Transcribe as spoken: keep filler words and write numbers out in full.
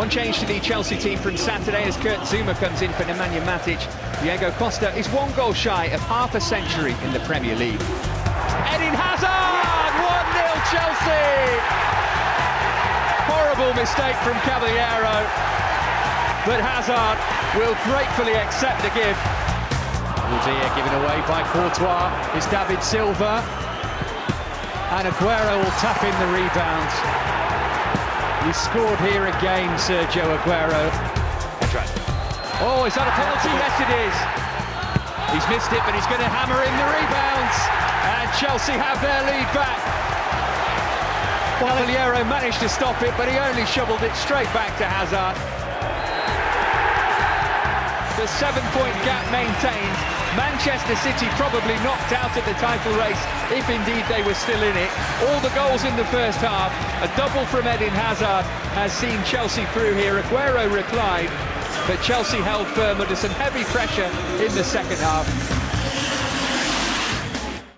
One change to the Chelsea team from Saturday as Kurt Zouma comes in for Nemanja Matic. Diego Costa is one goal shy of half a century in the Premier League. Eden Hazard! one nil Chelsea! Horrible mistake from Caballero, but Hazard will gratefully accept the gift. Here given away by Courtois. It's David Silva. And Aguero will tap in the rebound. He scored here again, Sergio Aguero. That's right. Oh, is that a penalty? Yes, it is. He's missed it, but he's going to hammer in the rebounds. And Chelsea have their lead back. Caballero managed to stop it, but he only shoveled it straight back to Hazard. The seven-point gap maintained. Manchester City probably knocked out of the title race, if indeed they were still in it. All the goals in the first half, a double from Eden Hazard has seen Chelsea through here. Aguero replied, but Chelsea held firm under some heavy pressure in the second half.